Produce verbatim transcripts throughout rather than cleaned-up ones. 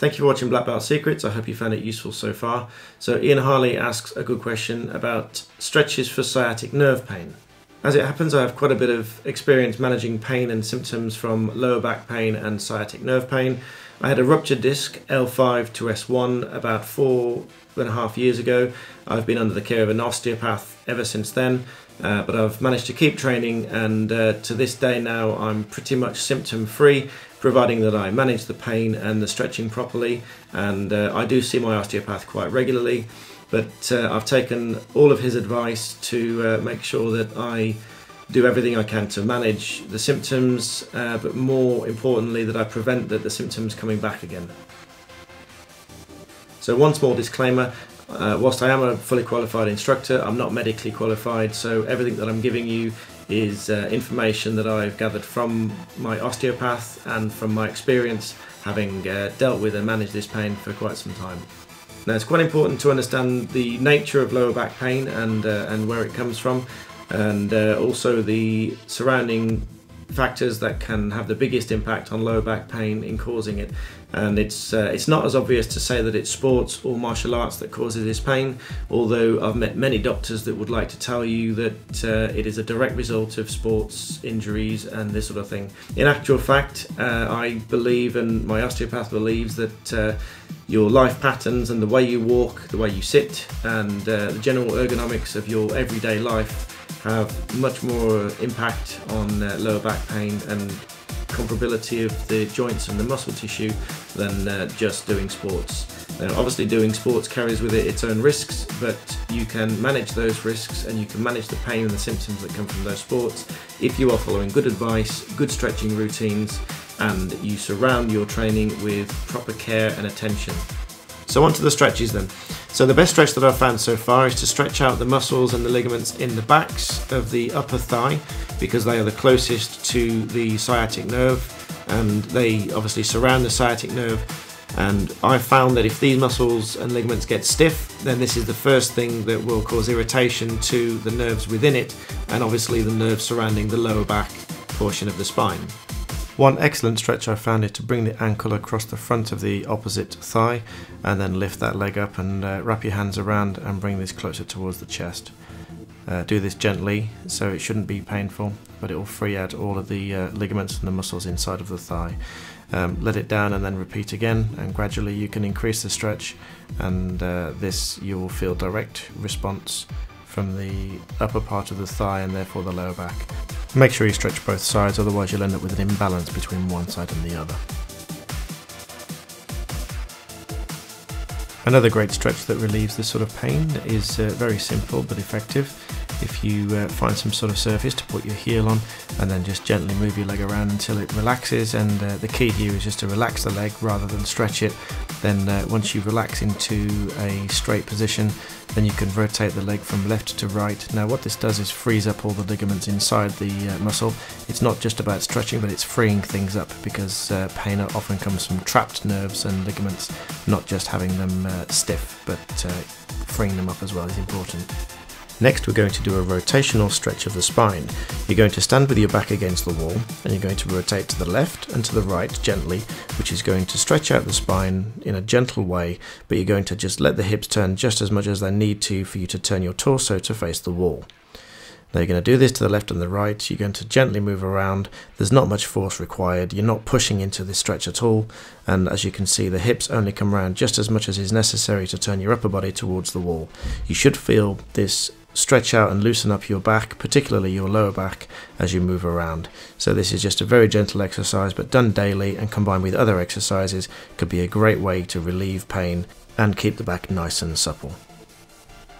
Thank you for watching Black Belt Secrets. I hope you found it useful so far. So Ian Harley asks a good question about stretches for sciatic nerve pain. As it happens, I have quite a bit of experience managing pain and symptoms from lower back pain and sciatic nerve pain. I had a ruptured disc L five to S one about four and a half years ago. I've been under the care of an osteopath ever since then, uh, but I've managed to keep training, and uh, to this day now I'm pretty much symptom free, providing that I manage the pain and the stretching properly, and uh, I do see my osteopath quite regularly. But uh, I've taken all of his advice to uh, make sure that I do everything I can to manage the symptoms, uh, but more importantly that I prevent the, the symptoms coming back again. So one small disclaimer, uh, whilst I am a fully qualified instructor, I'm not medically qualified, so everything that I'm giving you is uh, information that I've gathered from my osteopath and from my experience having uh, dealt with and managed this pain for quite some time. Now, it's quite important to understand the nature of lower back pain and, uh, and where it comes from, and uh, also the surrounding factors that can have the biggest impact on lower back pain in causing it. And it's, uh, it's not as obvious to say that it's sports or martial arts that causes this pain, although I've met many doctors that would like to tell you that uh, it is a direct result of sports injuries and this sort of thing. In actual fact, uh, I believe, and my osteopath believes, that uh, your life patterns and the way you walk, the way you sit, and uh, the general ergonomics of your everyday life have much more impact on uh, lower back pain and comparability of the joints and the muscle tissue than uh, just doing sports. Now, obviously doing sports carries with it its own risks, but you can manage those risks and you can manage the pain and the symptoms that come from those sports if you are following good advice, good stretching routines, and you surround your training with proper care and attention. So onto the stretches then. So the best stretch that I've found so far is to stretch out the muscles and the ligaments in the backs of the upper thigh, because they are the closest to the sciatic nerve and they obviously surround the sciatic nerve. And I found that if these muscles and ligaments get stiff, then this is the first thing that will cause irritation to the nerves within it, and obviously the nerves surrounding the lower back portion of the spine. One excellent stretch I found is to bring the ankle across the front of the opposite thigh and then lift that leg up, and uh, wrap your hands around and bring this closer towards the chest. Uh, do this gently, so it shouldn't be painful, but it will free out all of the uh, ligaments and the muscles inside of the thigh. Um, let it down and then repeat again, and gradually you can increase the stretch, and uh, this you will feel direct response from the upper part of the thigh and therefore the lower back. Make sure you stretch both sides, otherwise you'll end up with an imbalance between one side and the other. Another great stretch that relieves this sort of pain is uh, very simple but effective. If you uh, find some sort of surface to put your heel on and then just gently move your leg around until it relaxes, and uh, the key here is just to relax the leg rather than stretch it. Then uh, once you relax into a straight position, then you can rotate the leg from left to right. Now what this does is frees up all the ligaments inside the uh, muscle. It's not just about stretching, but it's freeing things up, because uh, pain often comes from trapped nerves and ligaments, not just having them uh, stiff, but uh, freeing them up as well is important. Next, we're going to do a rotational stretch of the spine. You're going to stand with your back against the wall, and you're going to rotate to the left and to the right gently, which is going to stretch out the spine in a gentle way, but you're going to just let the hips turn just as much as they need to for you to turn your torso to face the wall. Now you're going to do this to the left and the right. You're going to gently move around. There's not much force required. You're not pushing into this stretch at all, and as you can see, the hips only come around just as much as is necessary to turn your upper body towards the wall. You should feel this stretch out and loosen up your back, particularly your lower back, as you move around. So this is just a very gentle exercise, but done daily and combined with other exercises could be a great way to relieve pain and keep the back nice and supple.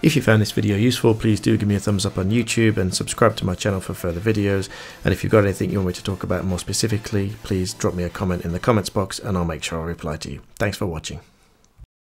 If you found this video useful, please do give me a thumbs up on YouTube and subscribe to my channel for further videos. And if you've got anything you want me to talk about more specifically, please drop me a comment in the comments box and I'll make sure I reply to you. Thanks for watching.